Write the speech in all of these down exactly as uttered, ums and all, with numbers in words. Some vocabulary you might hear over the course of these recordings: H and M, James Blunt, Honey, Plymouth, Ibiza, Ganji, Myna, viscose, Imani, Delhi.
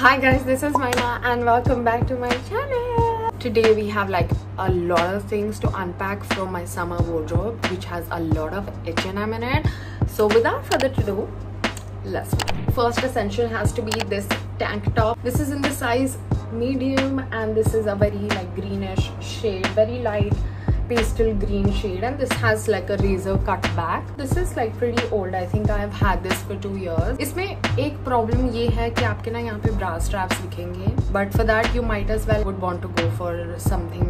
Hi guys, this is Myna and welcome back to my channel. Today we have like a lot of things to unpack from my summer wardrobe, which has a lot of H and M in it. So without further ado, let's go. First essential has to be this tank top. This is in the size medium and this is a very like greenish shade, very light pastel green shade, and this has like a razor cut back. This is like pretty old. I think I have had this for two years. इसमें एक problem ये है कि आपके ना यहाँ पे bra straps दिखेंगे, but for that you might as well would want to go for something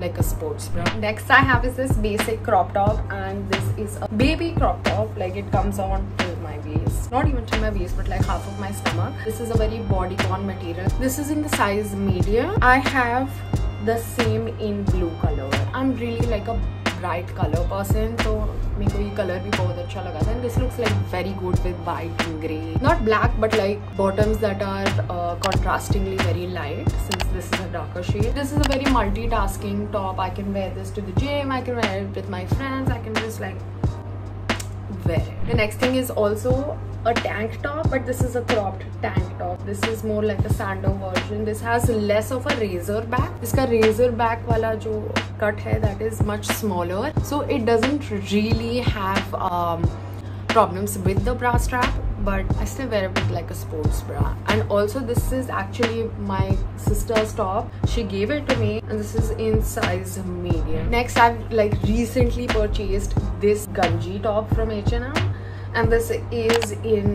like a sports bra. Next I have is this basic crop top, and this is a baby crop top. Like it comes on till my waist, not even till my waist, but like half of my stomach. This is a very bodycon material. This is in the size medium. I have the same in blue color. I'm really like a bright color person, so मेरे को ये color भी बहुत अच्छा लगा था. And this looks like very good with white and grey, not black, but like bottoms that are uh, contrastingly very light. Since this is a darker shade, this is a very multitasking top. I can wear this to the gym. I can wear it with my friends. I can just like wear it. The next thing is also a tank top, but this is a cropped tank top. This is more like a sando version. This has less of a razor back. इसका razor back वाला जो cut है that is much smaller, so it doesn't really have um, problems with the bra strap. But I still wear it with like a sports bra. And also this is actually my sister's top. She gave it to me, and this is in size medium. Next, I've like recently purchased this ganji top from H and M. And this is in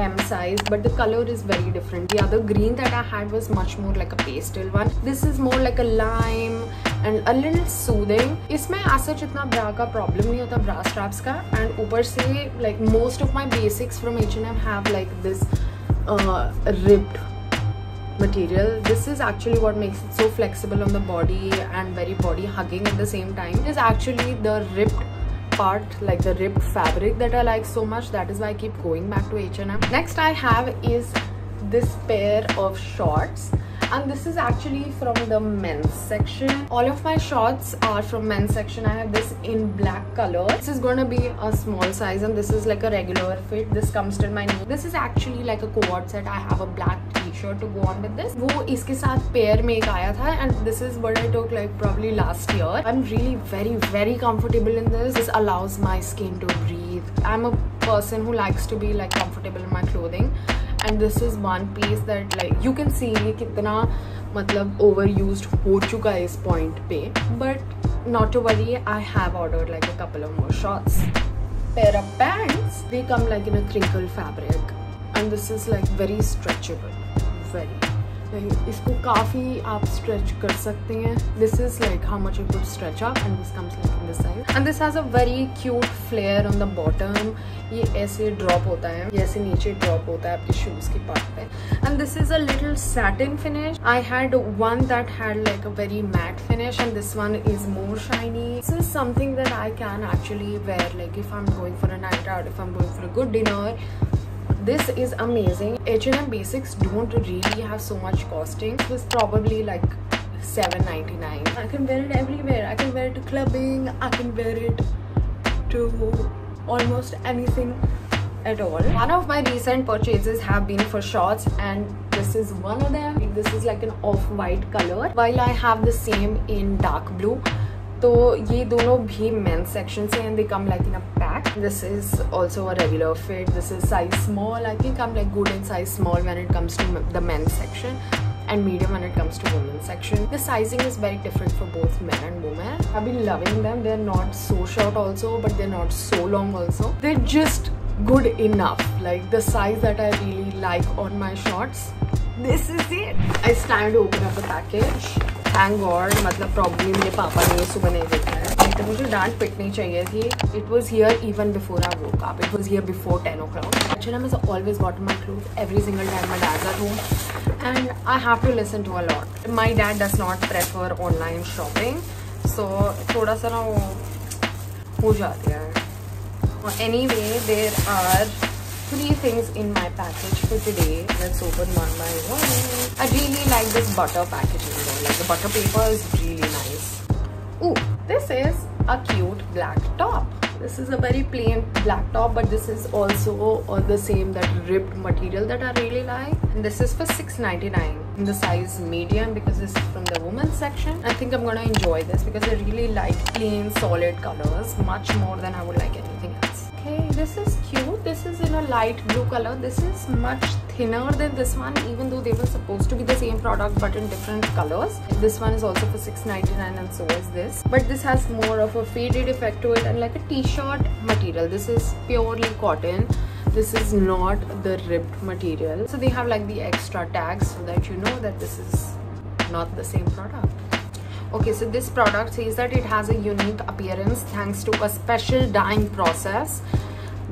M size, but the color is very different. The other green that I had was much more like a pastel one. This is more like a lime and a little soothing. इसमें ऐसा जितना bra का problem नहीं होता, bra straps का. And ऊपर से like most of my basics from H and M have like this uh, ribbed material. This is actually what makes it so flexible on the body and very body hugging at the same time. It is actually the ribbed part, like the ribbed fabric that I like so much. That is why I keep going back to H and M. Next I have is this pair of shorts, and this is actually from the men's section. All of my shorts are from men's section. I have this in black color. This is going to be a small size, and this is like a regular fit. This comes till my knee. This is actually like a cohort set. I have a black t-shirt to go on with this. वो इसके साथ pair में एक आया था, and this is what I took like probably last year. I'm really very very comfortable in this. This allows my skin to breathe. I'm a person who likes to be like comfortable in my clothing. And this is one piece that like you can see कितना मतलब overused हो चुका है इस point पे, but not to worry, I have ordered like a couple of more shorts. Pair of pants, they come like in a crinkle fabric, and this is like very stretchable, very. इसको काफी आप stretch कर सकते हैं. This is like how much you could stretch up, and this comes like in this size. And this has a very cute flare on the bottom. ये ऐसे drop होता है, ये ऐसे नीचे drop होता है आपके shoes की part पे. And this is a little satin finish. I had one that had like a very matte finish, and this one is more shiny. This is something that I can actually wear like if I'm going for a night out, if I'm going for a good dinner. This is amazing. H and M basics don't really have so much costing. This is probably like seven ninety-nine. I can wear it everywhere. I can wear it to clubbing. I can wear it to almost anything at all. One of my recent purchases have been for shorts, and this is one of them. This is like an off-white color, while I have the same in dark blue. तो ये दोनों भी men's section से, and they come like in a pack. This is also a regular fit. This is size small. I think I'm like good in size small when it comes to the men's section, and medium when it comes to women's section. The sizing is very different for both men and women. I've been loving them. They're not so short also, but they're not so long also. They're just good enough. Like the size that I really like on my shorts. This is it. I stand to open up the package. Thank God, मतलब problem मेरे पापा ने सुबह नहीं देखा है, नहीं तो मुझे डांट पिटनी चाहिए थी. It was here even before I woke up. It was here before ten o'clock. H and M has always got my clothes every single time my dad's at home, and I have to listen to a lot. My dad does not prefer online shopping, so थोड़ा सा ना वो हो जाती है. Anyway, there are three things in my package for today. Let's open one by one. I really like this butter packaging though. Like the butter paper is really nice. Ooh, this is a cute black top. This is a very plain black top, but this is also uh, the same, that ribbed material that I really like. And this is for six ninety-nine in the size medium, because this is from the women's section. I think I'm gonna enjoy this because I really like plain solid colors much more than I would like anything else. Okay, this is cute. This is in a light blue color. This is much thinner than this one, even though they were supposed to be the same product but in different colors. This one is also for six ninety-nine, and so is this, but this has more of a faded effect to it and like a t-shirt material. This is purely cotton. This is not the ribbed material, so they have like the extra tags so that you know that this is not the same product. Okay, so this product says that it has a unique appearance thanks to a special dyeing process.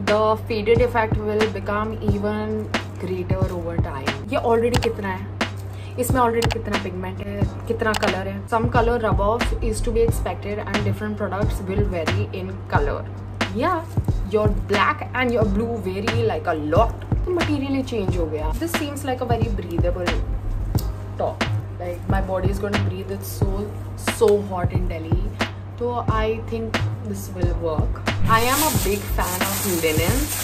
The faded effect will become even greater over time. ये already कितना है, इसमें already कितना pigment है, कितना color है. Some color rub off is to be expected and different products will vary in color. Yeah, your black and your blue vary like a lot. Material change हो गया. This seems like a very breathable top. Like my body is going to breathe. It's so so hot in Delhi. So I think this will work. I am a big fan of linens.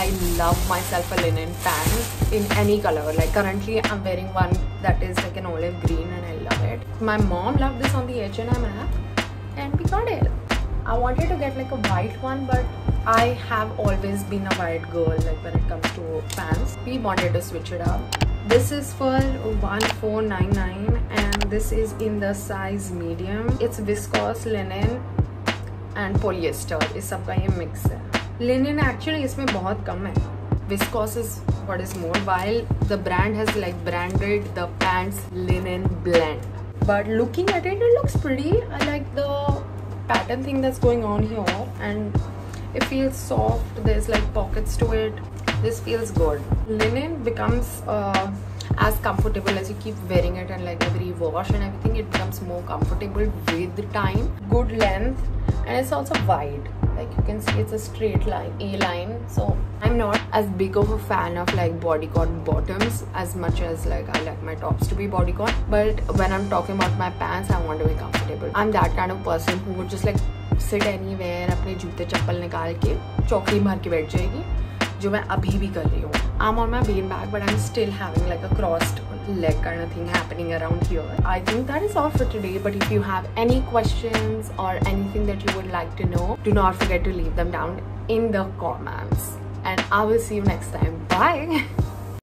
I love myself a linen pant in any color. Like currently I'm wearing one that is like an olive green and I love it. My mom loved this on the H and M app and we got it. I wanted to get like a white one, but I have always been a white girl like when it comes to pants. We wanted to switch it up. This is for one four nine nine and this is in the size medium. It's viscose linen and polyester. Is सबका ये mix है. Linen actually इसमें बहुत कम है. Viscose is what is more, while the brand has like branded the pants linen blend. But looking at it, it looks pretty. I like the pattern thing that's going on here, and it feels soft. There's like pockets to it. This feels good. Linen becomes uh, as comfortable as you keep wearing it, and like every wash and everything, it becomes more comfortable with time. Good length, and it's also wide. Like you can see, it's a straight line, a line. So I'm not as big of a fan of like bodycon bottoms as much as like I like my tops to be bodycon. But when I'm talking about my pants, I want to be comfortable. I'm that kind of person who would just like sit anywhere, अपने जूते चप्पल निकाल के चौकड़ी मार के बैठ जाएगी, जो मैं अभी भी कर रही हूँ. I'm on my bean bag, but I'm still having like a crossed leg kind of thing happening around here. I think that is all for today, but if you have any questions or anything that you would like to know, do not forget to leave them down in the comments, and I will see you next time. Bye.